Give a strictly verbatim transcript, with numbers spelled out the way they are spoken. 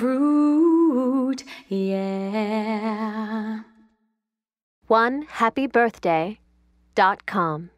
Samvruth, yeah. one happy birthday dot com